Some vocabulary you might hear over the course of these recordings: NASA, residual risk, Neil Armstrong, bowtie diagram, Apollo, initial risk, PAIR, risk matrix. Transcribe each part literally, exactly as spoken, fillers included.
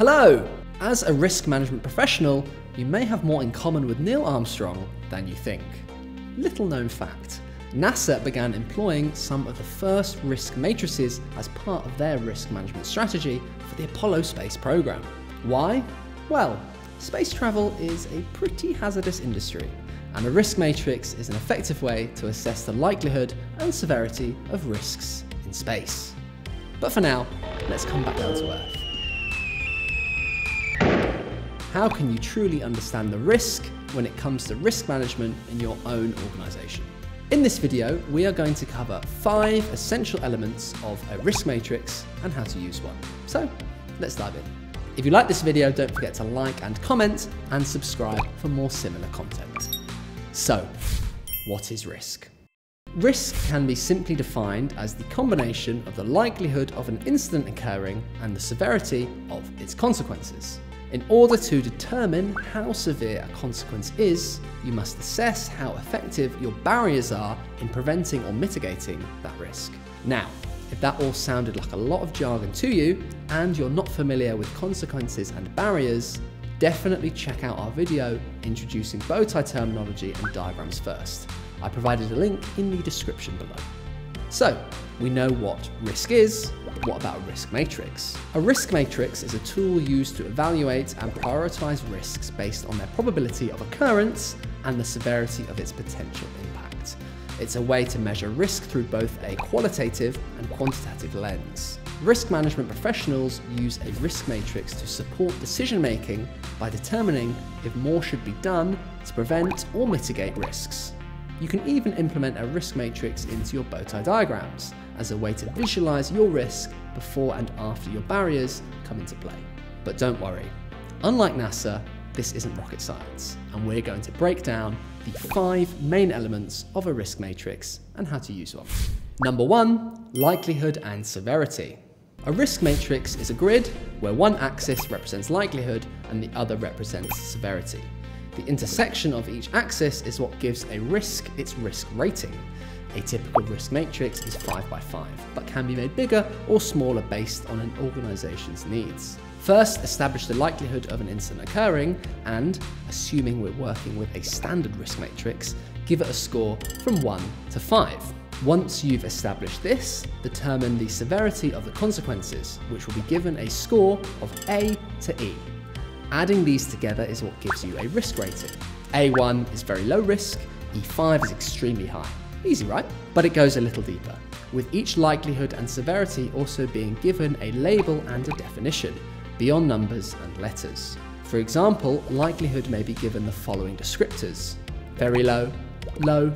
Hello! As a risk management professional, you may have more in common with Neil Armstrong than you think. Little known fact, NASA began employing some of the first risk matrices as part of their risk management strategy for the Apollo space program. Why? Well, space travel is a pretty hazardous industry, and a risk matrix is an effective way to assess the likelihood and severity of risks in space. But for now, let's come back down to Earth. How can you truly understand the risk when it comes to risk management in your own organisation? In this video, we are going to cover five essential elements of a risk matrix and how to use one. So, let's dive in. If you like this video, don't forget to like and comment and subscribe for more similar content. So, what is risk? Risk can be simply defined as the combination of the likelihood of an incident occurring and the severity of its consequences. In order to determine how severe a consequence is, you must assess how effective your barriers are in preventing or mitigating that risk. Now, if that all sounded like a lot of jargon to you, and you're not familiar with consequences and barriers, definitely check out our video introducing bow tie terminology and diagrams first. I provided a link in the description below. So, we know what risk is. What about a risk matrix? A risk matrix is a tool used to evaluate and prioritize risks based on their probability of occurrence and the severity of its potential impact. It's a way to measure risk through both a qualitative and quantitative lens. Risk management professionals use a risk matrix to support decision-making by determining if more should be done to prevent or mitigate risks. You can even implement a risk matrix into your bow tie diagrams as a way to visualize your risk before and after your barriers come into play. But don't worry, unlike NASA, this isn't rocket science, and we're going to break down the five main elements of a risk matrix and how to use one. Number one, likelihood and severity. A risk matrix is a grid where one axis represents likelihood and the other represents severity. The intersection of each axis is what gives a risk its risk rating. A typical risk matrix is five by five, but can be made bigger or smaller based on an organisation's needs. First, establish the likelihood of an incident occurring and, assuming we're working with a standard risk matrix, give it a score from one to five. Once you've established this, determine the severity of the consequences, which will be given a score of A to E. Adding these together is what gives you a risk rating. A one is very low risk, E five is extremely high. Easy, right? But it goes a little deeper, with each likelihood and severity also being given a label and a definition, beyond numbers and letters. For example, likelihood may be given the following descriptors: very low, low,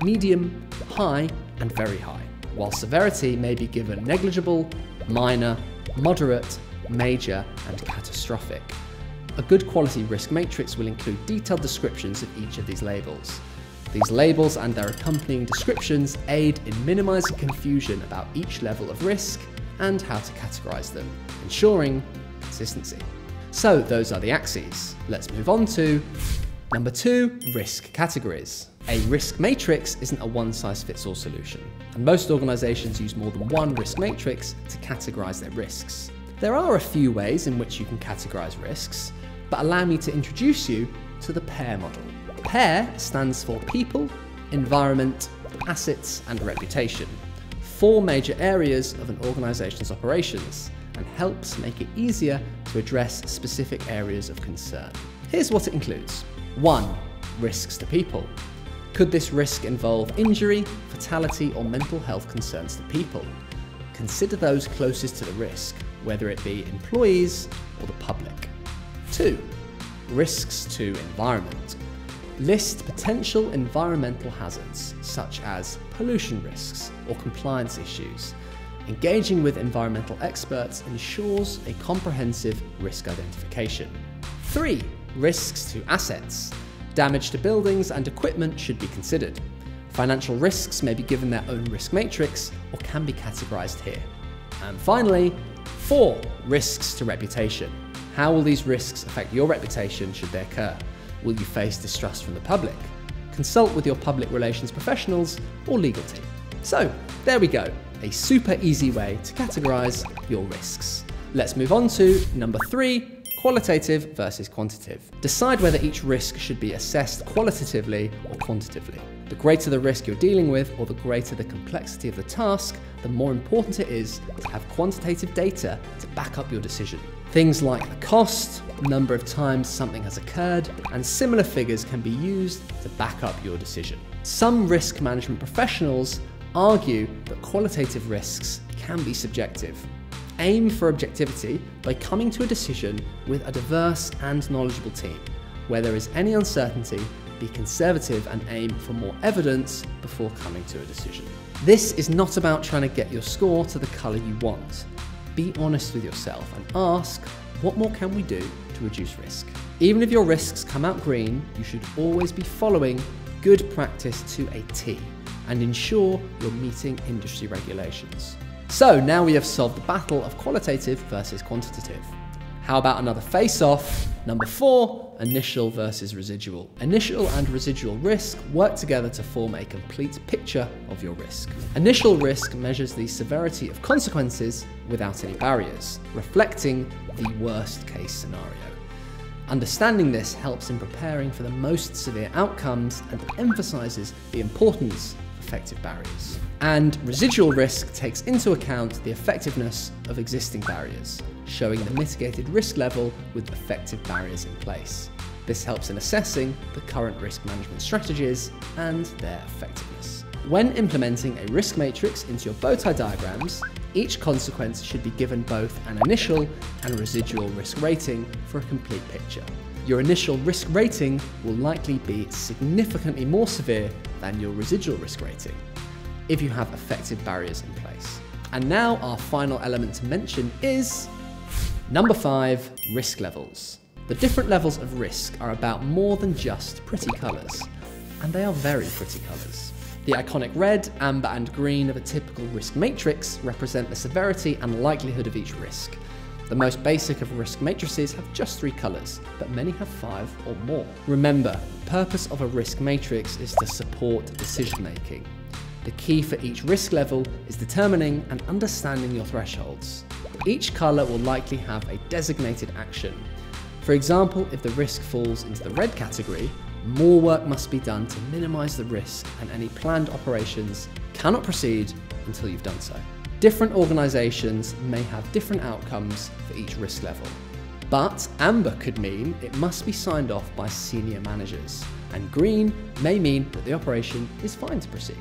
medium, high, and very high, while severity may be given negligible, minor, moderate, major, and catastrophic. A good quality risk matrix will include detailed descriptions of each of these labels. These labels and their accompanying descriptions aid in minimizing confusion about each level of risk and how to categorize them, ensuring consistency. So those are the axes. Let's move on to number two, risk categories. A risk matrix isn't a one-size-fits-all solution, and most organizations use more than one risk matrix to categorize their risks. There are a few ways in which you can categorize risks, but allow me to introduce you to the PAIR model. PAIR stands for people, environment, assets, and reputation, four major areas of an organization's operations, and helps make it easier to address specific areas of concern. Here's what it includes. One, risks to people. Could this risk involve injury, fatality, or mental health concerns to people? Consider those closest to the risk, whether it be employees or the public. Two, risks to environment. List potential environmental hazards, such as pollution risks or compliance issues. Engaging with environmental experts ensures a comprehensive risk identification. Three, risks to assets. Damage to buildings and equipment should be considered. Financial risks may be given their own risk matrix or can be categorized here. And finally, four, risks to reputation. How will these risks affect your reputation should they occur? Will you face distrust from the public? Consult with your public relations professionals or legal team. So, there we go, a super easy way to categorize your risks. Let's move on to number three, qualitative versus quantitative. Decide whether each risk should be assessed qualitatively or quantitatively. The greater the risk you're dealing with or the greater the complexity of the task, the more important it is to have quantitative data to back up your decision. Things like the cost, number of times something has occurred, and similar figures can be used to back up your decision. Some risk management professionals argue that qualitative risks can be subjective. Aim for objectivity by coming to a decision with a diverse and knowledgeable team. Where there is any uncertainty, be conservative and aim for more evidence before coming to a decision. This is not about trying to get your score to the color you want. Be honest with yourself and ask, what more can we do to reduce risk? Even if your risks come out green, you should always be following good practice to a T and ensure you're meeting industry regulations. So now we have solved the battle of qualitative versus quantitative. How about another face-off? Number four, initial versus residual. Initial and residual risk work together to form a complete picture of your risk. Initial risk measures the severity of consequences without any barriers, reflecting the worst-case scenario. Understanding this helps in preparing for the most severe outcomes and emphasizes the importance of effective barriers. And residual risk takes into account the effectiveness of existing barriers, showing the mitigated risk level with effective barriers in place. This helps in assessing the current risk management strategies and their effectiveness. When implementing a risk matrix into your bowtie diagrams, each consequence should be given both an initial and residual risk rating for a complete picture. Your initial risk rating will likely be significantly more severe than your residual risk rating, if you have effective barriers in place. And now our final element to mention is number five, risk levels. The different levels of risk are about more than just pretty colors, and they are very pretty colors. The iconic red, amber, and green of a typical risk matrix represent the severity and likelihood of each risk. The most basic of risk matrices have just three colors, but many have five or more. Remember, the purpose of a risk matrix is to support decision-making. The key for each risk level is determining and understanding your thresholds. Each color will likely have a designated action. For example, if the risk falls into the red category, more work must be done to minimize the risk, and any planned operations cannot proceed until you've done so. Different organizations may have different outcomes for each risk level, but amber could mean it must be signed off by senior managers, and green may mean that the operation is fine to proceed.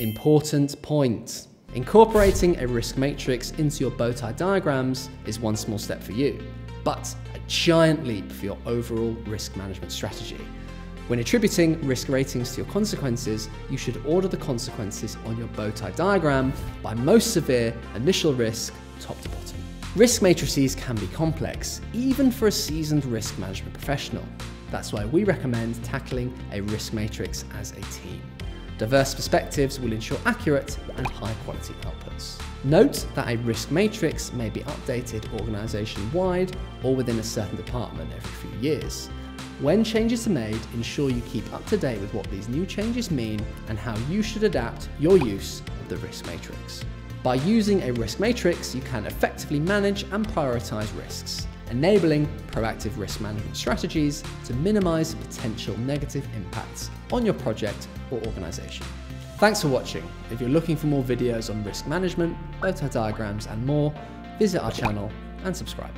Important point. Incorporating a risk matrix into your bowtie diagrams is one small step for you, but a giant leap for your overall risk management strategy. When attributing risk ratings to your consequences, you should order the consequences on your bowtie diagram by most severe initial risk, top to bottom. Risk matrices can be complex, even for a seasoned risk management professional. That's why we recommend tackling a risk matrix as a team. Diverse perspectives will ensure accurate and high quality outputs. Note that a risk matrix may be updated organization-wide or within a certain department every few years. When changes are made, ensure you keep up to date with what these new changes mean and how you should adapt your use of the risk matrix. By using a risk matrix, you can effectively manage and prioritize risks, enabling proactive risk management strategies to minimize potential negative impacts on your project or organization. Thanks for watching. If you're looking for more videos on risk management, bowtie diagrams and more, visit our channel and subscribe.